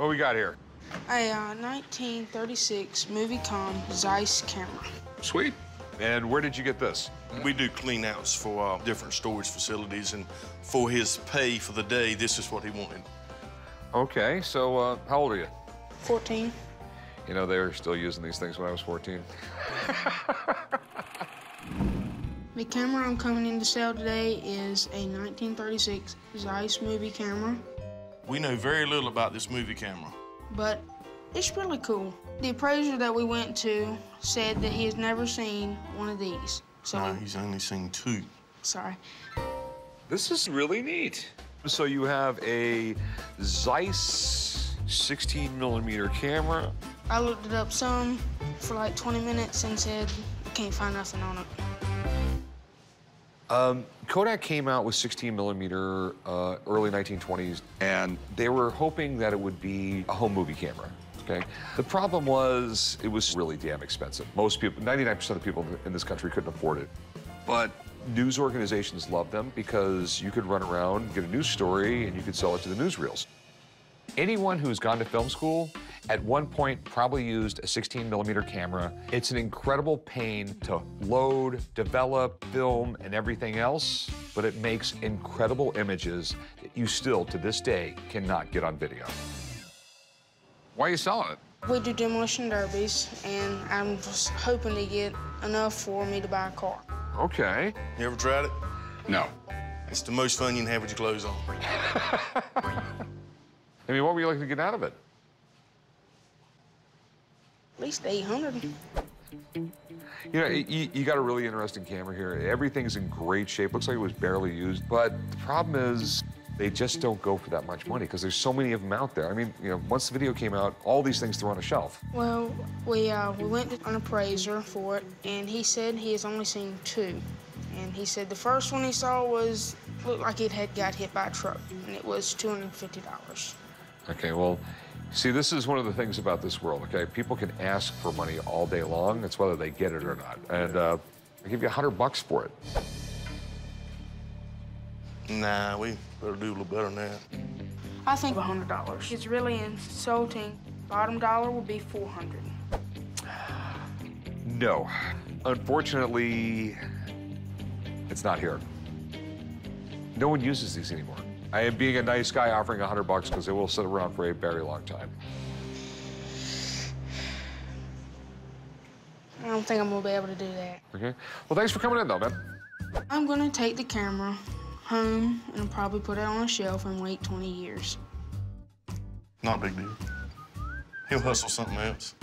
What we got here? A 1936 Moviecom Zeiss camera. Sweet. And where did you get this? We do clean-outs for different storage facilities, and for his pay for the day, this is what he wanted. Okay, so how old are you? 14. You know, they were still using these things when I was 14. The camera I'm coming in to sell today is a 1936 Zeiss movie camera. We know very little about this movie camera. But it's really cool. The appraiser that we went to said that he has never seen one of these. So no, he's only seen two. Sorry. This is really neat. So you have a Zeiss 16mm camera. I looked it up some for like 20 minutes and said, I can't find nothing on it. Kodak came out with 16mm early 1920s, and they were hoping that it would be a home movie camera, okay? The problem was it was really damn expensive. Most people, 99% of people in this country couldn't afford it. But news organizations loved them because you could run around, get a news story, and you could sell it to the newsreels. Anyone who's gone to film school at one point probably used a 16mm camera. It's an incredible pain to load, develop, film, and everything else, but it makes incredible images that you still, to this day, cannot get on video. Why are you selling it? We do demolition derbies, and I'm just hoping to get enough for me to buy a car. Okay. You ever tried it? No. It's the most fun you can have with your clothes on. I mean, what were you looking to get out of it? At least 800. You know, you got a really interesting camera here. Everything's in great shape. Looks like it was barely used. But the problem is they just don't go for that much money because there's so many of them out there. I mean, you know, once the video came out, all these things thrown on a shelf. Well, we went to an appraiser for it, and he said he has only seen two. And he said the first one he saw was, looked like it had got hit by a truck, and it was $250. Okay, well, see, this is one of the things about this world, okay? People can ask for money all day long. It's whether they get it or not. And I give you $100 for it. Nah, we better do a little better than that. I think $100. It's really insulting. Bottom dollar will be $400. No. Unfortunately, it's not here. No one uses these anymore. I am being a nice guy offering $100 because they will sit around for a very long time. I don't think I'm gonna be able to do that. Okay. Well, thanks for coming in, though, man. I'm gonna take the camera home and I'll probably put it on a shelf and wait 20 years. Not a big deal. He'll hustle something else.